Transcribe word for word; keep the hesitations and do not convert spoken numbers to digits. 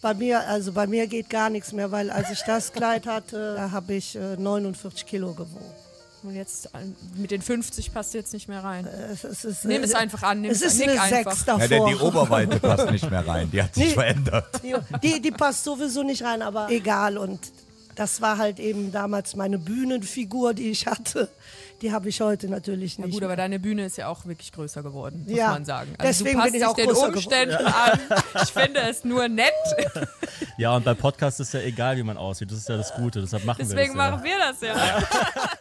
Bei mir, also bei mir geht gar nichts mehr, weil als ich das Kleid hatte, da habe ich äh, neunundvierzig Kilo gewogen. Und jetzt mit den fünfzig passt jetzt nicht mehr rein. Es, es ist, nimm es einfach an, nimm es, es ist an, nick eine einfach. sechs davor. Ja, denn die Oberweite passt nicht mehr rein, die hat sich die, verändert. Die, die, die passt sowieso nicht rein, aber egal. Und das war halt eben damals meine Bühnenfigur, die ich hatte. Die habe ich heute natürlich nicht. Ja gut, aber deine Bühne ist ja auch wirklich größer geworden, muss ja, man sagen. Also deswegen du passt bin ich auch den Umständen ja. an. Ich finde es nur nett. Ja, und beim Podcast ist ja egal, wie man aussieht. Das ist ja das Gute. Deshalb machen deswegen wir das. Deswegen machen ja. wir das ja. ja.